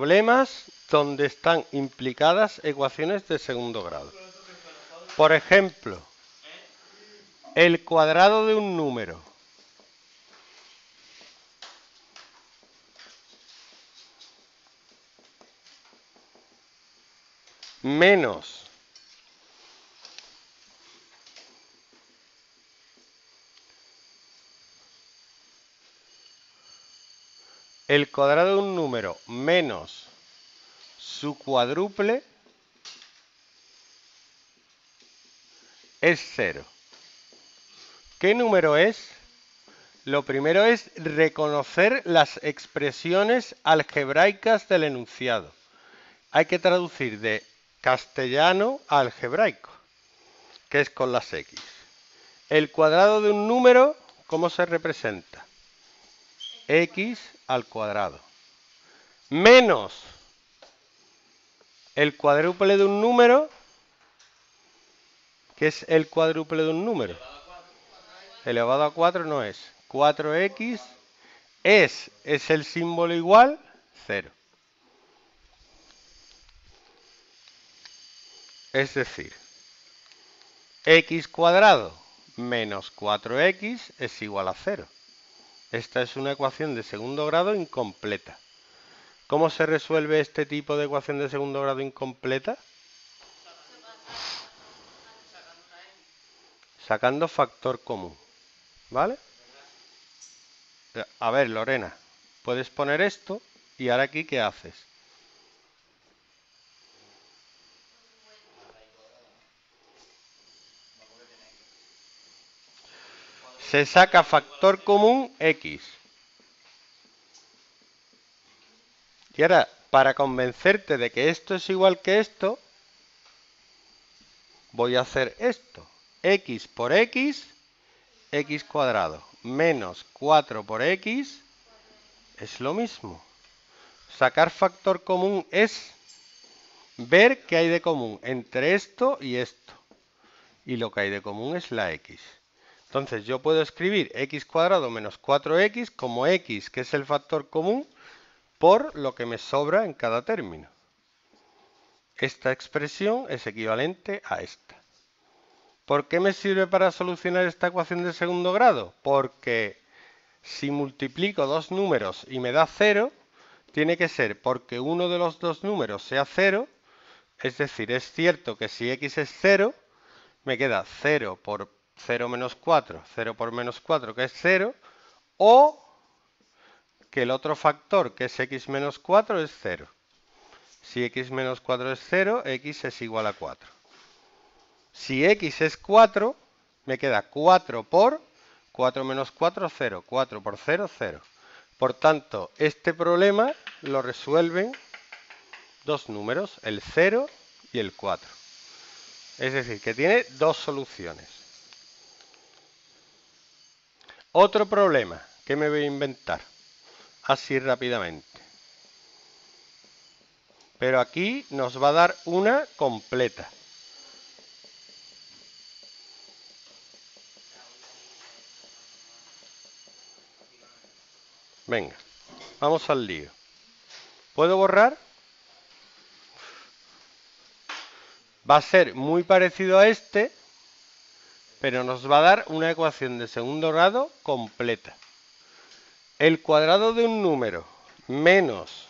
Problemas donde están implicadas ecuaciones de segundo grado. Por ejemplo, el cuadrado de un número. Menos el cuadrado de un número menos su cuádruple es 0. ¿Qué número es? Lo primero es reconocer las expresiones algebraicas del enunciado. Hay que traducir de castellano a algebraico, que es con las X. El cuadrado de un número, ¿cómo se representa? X al cuadrado. Menos el cuádruple de un número. ¿Qué es el cuádruple de un número? Elevado a 4 no es. 4X es el símbolo igual, 0. Es decir, x cuadrado menos 4x es igual a 0. Esta es una ecuación de segundo grado incompleta. ¿Cómo se resuelve este tipo de ecuación de segundo grado incompleta? Sacando factor común. ¿Vale? A ver, Lorena, puedes poner esto y ahora aquí, ¿qué haces? Se saca factor común X. Y ahora, para convencerte de que esto es igual que esto, voy a hacer esto. X por X, X cuadrado. Menos 4 por X es lo mismo. Sacar factor común es ver qué hay de común entre esto y esto. Y lo que hay de común es la X. Entonces yo puedo escribir x cuadrado menos 4x como x, que es el factor común, por lo que me sobra en cada término. Esta expresión es equivalente a esta. ¿Por qué me sirve para solucionar esta ecuación de segundo grado? Porque si multiplico dos números y me da 0, tiene que ser porque uno de los dos números sea 0, es decir, es cierto que si x es 0, me queda 0 por 0 menos 4, 0 por menos 4, que es 0, o que el otro factor, que es x menos 4, es 0. Si x menos 4 es 0, x es igual a 4. Si x es 4, me queda 4 por 4 menos 4, 0. 4 por 0, 0. Por tanto, este problema lo resuelven dos números, el 0 y el 4. Es decir, que tiene dos soluciones. Otro problema que me voy a inventar, así rápidamente. Pero aquí nos va a dar una completa. Venga, vamos al lío. ¿Puedo borrar? Va a ser muy parecido a este, pero nos va a dar una ecuación de segundo grado completa. El cuadrado de un número menos,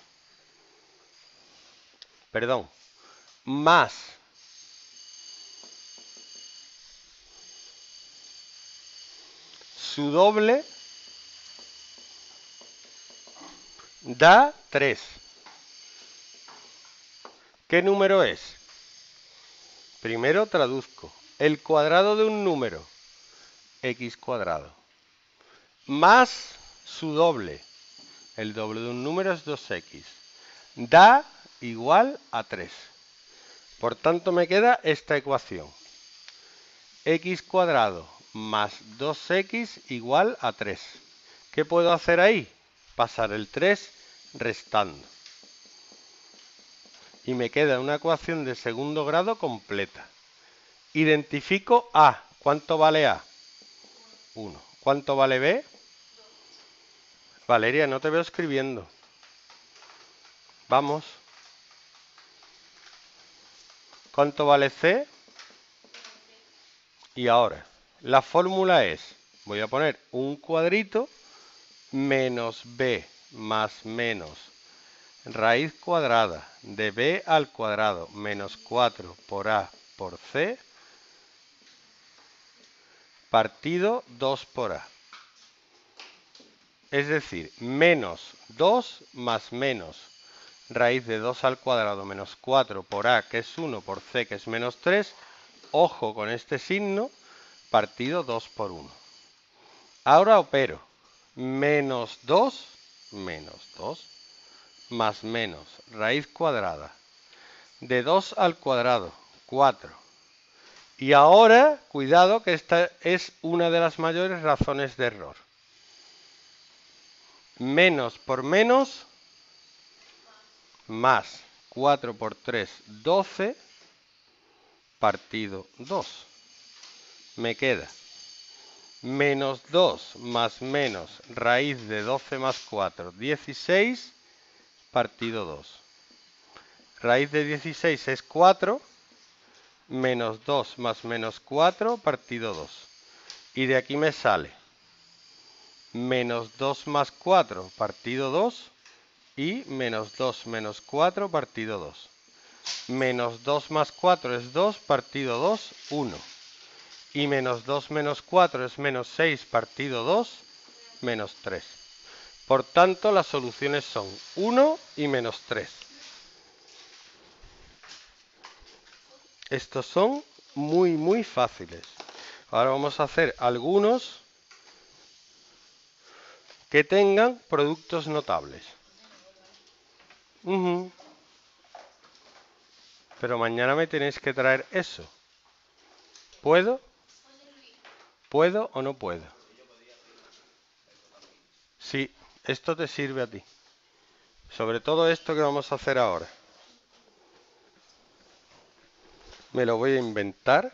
más su doble da 3. ¿Qué número es? Primero traduzco. El cuadrado de un número, x cuadrado, más su doble, el doble de un número es 2x, da igual a 3. Por tanto me queda esta ecuación, x cuadrado más 2x igual a 3. ¿Qué puedo hacer ahí? Pasar el 3 restando. Y me queda una ecuación de segundo grado completa. Identifico A. ¿Cuánto vale A? 1. ¿Cuánto vale B? Valeria, no te veo escribiendo. Vamos. ¿Cuánto vale C? Y ahora, la fórmula es, voy a poner un cuadrito, menos B más menos raíz cuadrada de B al cuadrado, menos 4 por A por C, partido 2 por A. Es decir, menos 2 más menos raíz de 2 al cuadrado menos 4 por A, que es 1, por C, que es menos 3, ojo con este signo, partido 2 por 1. Ahora opero menos 2, más menos raíz cuadrada de 2 al cuadrado, 4. Y ahora, cuidado, que esta es una de las mayores razones de error. Menos por menos, más 4 por 3, 12, partido 2. Me queda menos 2 más menos raíz de 12 más 4, 16, partido 2. Raíz de 16 es 4, menos 2 más menos 4, partido 2. Y de aquí me sale menos 2 más 4, partido 2, y menos 2 menos 4, partido 2. Menos 2 más 4 es 2, partido 2, 1. Y menos 2 menos 4 es menos 6, partido 2, menos 3. Por tanto, las soluciones son 1 y menos 3. Estos son muy, muy fáciles. Ahora vamos a hacer algunos que tengan productos notables. Pero mañana me tenéis que traer eso. ¿Puedo? ¿Puedo o no puedo? Sí, esto te sirve a ti. Sobre todo esto que vamos a hacer ahora. Me lo voy a inventar.